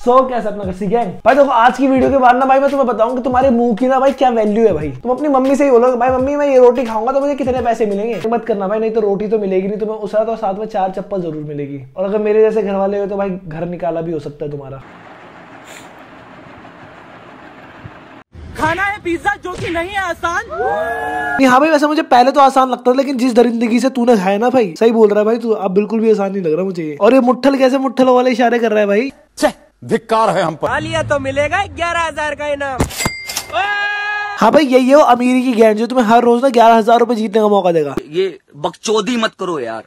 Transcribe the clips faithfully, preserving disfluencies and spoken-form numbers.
सो so, कैसे अपना करसी गैंग भाई देखो तो आज की वीडियो के बाद ना भाई मैं तुम्हें बताऊं कि तुम्हारे मुंह की ना भाई क्या वैल्यू है। भाई तुम अपनी मम्मी से ही बोलोगे भाई मम्मी मैं ये रोटी खाऊंगा तो मुझे कितने पैसे मिलेंगे। मत करना भाई, नहीं तो रोटी तो मिलेगी नहीं तुम्हें, उसका तो साथ में चार चप्पल जरूर मिलेगी। और अगर मेरे जैसे घर वाले हो तो भाई घर निकाला भी हो सकता है तुम्हारा। खाना है पिज्जा जो कि नहीं है आसान। हाँ भाई वैसे मुझे पहले तो आसान लगता था, लेकिन जिस दरिंदगी से तूने खाया ना भाई, सही बोल रहा है भाई तू, अब बिल्कुल भी आसान नहीं लग रहा मुझे। और ये मुठ्ठल कैसे मुठ्ठल वाले इशारे कर रहा है भाई, धिक्कार है हम पर। लिया तो मिलेगा ग्यारह हजार का इनाम। हाँ भाई यही हो अमीरी की गैंग जो तुम्हें हर रोज ना ग्यारह हजार रूपए जीतने का मौका देगा। ये बकचोदी मत करो यार,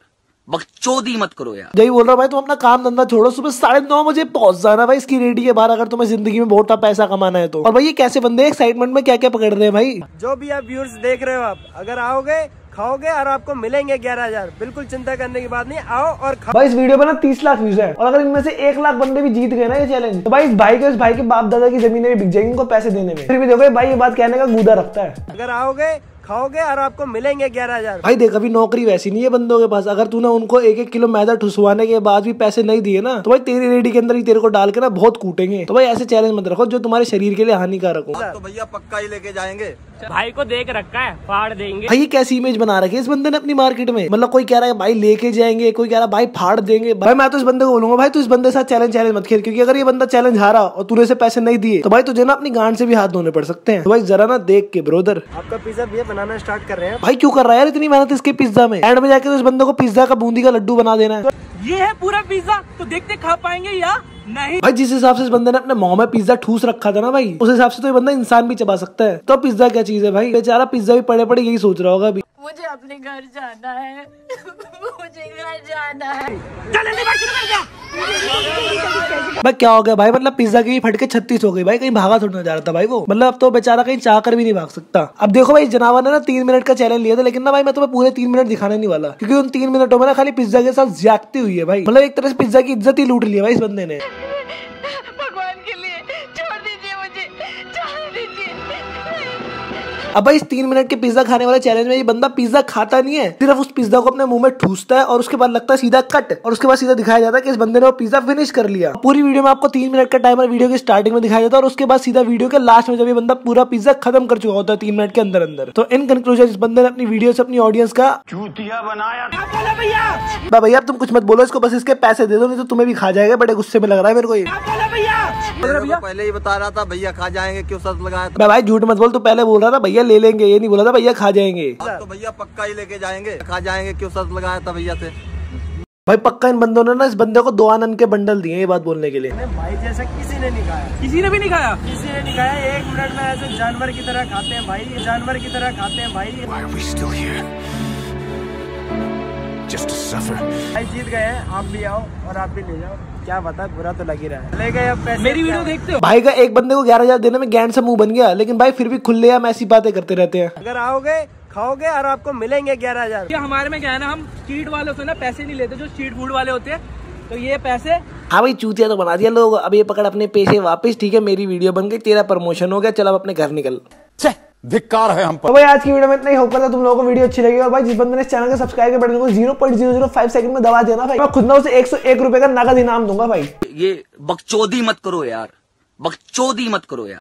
बकचोदी मत करो यार। यही बोल रहा भाई तुम अपना काम धंधा छोड़ो, सुबह साढ़े नौ बजे पहुंच जाना भाई इसकी रेडी के बाहर, अगर तुम्हें जिंदगी में बहुत पैसा कमाना है तो। और भाई ये कैसे बंदे एक्साइटमेंट में क्या क्या पकड़ रहे हैं भाई। जो भी आप व्यूअर्स देख रहे हो, आप अगर आओगे खाओगे और आपको मिलेंगे ग्यारह हजार, बिल्कुल चिंता करने की बात नहीं, आओ और खाओ। भाई इस वीडियो पर ना तीस लाख व्यूज है और अगर इनमें से एक लाख बंदे भी जीत गए ना ये चैलेंज, तो भाई इस भाई के इस भाई के बाप दादा की जमीन में बिक जाएगी उनको पैसे देने में। फिर भी देखो भाई ये बात कहने का गूदा रखता है, अगर आओगे खाओगे और आपको मिलेंगे ग्यारह हजार। भाई देख अभी नौकरी वैसी नहीं है बंदों के पास, अगर तूने उनको एक एक किलो मैदा ठुसवाने के बाद भी पैसे नहीं दिए ना तो भाई तेरी रेडी के अंदर ही तेरे को डाल के ना बहुत कूटेंगे। तो भाई ऐसे चैलेंज मत रखो जो तुम्हारे शरीर के लिए हानिकारक हो। तो भैया पक्का ही लेके जाएंगे, भाई को देख रखा है फाड़ देंगे। भाई ये कैसी इमेज बना रखी है इस बंदे ने अपनी मार्केट में, मतलब कोई कह रहा है भाई लेके जाएंगे, कोई कह रहा है भाई फाड़ देंगे। भाई मैं तो इस बंदे को बोलूंगा भाई तू इस बंदे के साथ चैलेंज चैलेंज मत खेल, क्योंकि अगर ये बंदा चैलेंज हारा और तूने से पैसे नहीं दिए तो भाई तुझे ना अपनी गांड से भी हाथ धोने पड़ सकते हैं। तो भाई जरा ना देख के ब्रोदर आपका पिज्जा भैया बनाना स्टार्ट कर रहे हैं। भाई क्यों कर रहा है यार इतनी मेहनत इसके पिज्जा में, एंड में जाके तो इस बंदे को पिज्जा का बूंदी का लड्डू बना देना है। ये है पूरा पिज्जा, तो देखते खा पाएंगे या नहीं। भाई जिस हिसाब से इस बंदे ने अपने मुंह में पिज्जा ठूस रखा था ना भाई, उस हिसाब से तो ये बंदा इंसान भी चबा सकता है, तो पिज्जा क्या चीज है भाई। बेचारा पिज्जा भी पड़े पड़े यही सोच रहा होगा अभी मुझे अपने घर जाना है, मुझे घर जाना है। भाई क्या हो गया भाई, मतलब पिज्जा की फटके छत्तीस हो गई भाई, कहीं भागा थोड़ा जा रहा था भाई वो, मतलब अब तो बेचारा कहीं चाहकर भी नहीं भाग सकता। अब देखो भाई जनावर ने ना तीन मिनट का चैलेंज लिया था, लेकिन ना भाई मैं तुम्हें पूरे तीन मिनट दिखाने नहीं वाला, क्योंकि उन तीन मिनटों में ना खाली पिज्जा के साथ ज्यादती हुई है भाई, मतलब एक तरह से पिज्जा की इज्जत ही लूट ली है भाई इस बंदे ने। अब भाई इस तीन मिनट के पिज्जा खाने वाले चैलेंज में ये बंदा पिज्जा खाता नहीं है, सिर्फ उस पिज्जा को अपने मुंह में ठूसता है और उसके बाद लगता है सीधा कट, और उसके बाद सीधा दिखाया जाता है कि इस बंदे ने वो पिज्जा फिनिश कर लिया। पूरी वीडियो में आपको तीन मिनट का टाइमर वीडियो की स्टार्टिंग में दिखाया जाता है, और उसके बाद सीधा वीडियो के लास्ट में जब ये बंदा पूरा पिज्जा खत्म कर चुका होता है तीन मिनट के अंदर अंदर। तो इन कंक्लूजन इस बंदे ने अपनी वीडियो से अपनी ऑडियंस का चूतिया बनाया। भैया तुम कुछ मत बोलो इसको, बस इसके पैसे दे दो नहीं तो तुम्हें भी खा जाएगा। बड़े गुस्से में लग रहा है मेरे को ये, पहले ही बता रहा था भैया खा जाएंगे, क्यों शर्त लगाया। भाई झूठ मत बोल, तू पहले बोल रहा था भैया ले लेंगे, ये नहीं बोला था भैया खा जाएंगे। तो भैया पक्का ही लेके जाएंगे, खा जाएंगे क्यों शर्त लगाया था भैया से। भाई पक्का इन बंदों ने ना इस बंदे को दो आनंद के बंडल दिए ये बात बोलने के लिए। भाई जैसा किसी ने नहीं खाया, किसी ने भी नहीं खाया, किसी ने नहीं खाया। एक मिनट में ऐसे जानवर की तरह खाते हैं भाई, जानवर की तरह खाते हैं भाई। Just to suffer. भाई जीत गए हैं, आप भी आओ और आप भी ले जाओ, क्या बता बुरा तो लग ही रहा है। ले गए अब पैसे, मेरी वीडियो देखते हो। भाई का एक बंदे को ग्यारह हजार देने में गैंड सा मुंह बन गया, लेकिन भाई फिर भी खुले हम ऐसी बातें करते रहते हैं। अगर आओगे खाओगे और आपको मिलेंगे ग्यारह हजार। क्या हमारे में क्या है ना, हम स्ट्रीट वालों से ना पैसे नहीं लेते, जो स्ट्रीट फूड वाले होते हैं, तो ये पैसे। हाँ भाई चूतिया तो बना दिया लोग, अब ये पकड़ अपने पैसे वापस। ठीक है मेरी वीडियो बन गई, तेरा प्रमोशन हो गया, चल अब अपने घर निकल, धिक्कार है हम पर। तो भाई आज की वीडियो में इतना ही, होप करता है तुम लोगों को वीडियो अच्छी लगी। और भाई जिस बंदे ने इस चैनल का सब्सक्राइब के बटन को zero point zero zero five second में दबा देना भाई, मैं खुद ना उसे एक सौ एक रुपए का नगद इनाम दूंगा भाई। ये बकचोदी मत करो यार, बकचोदी मत करो यार।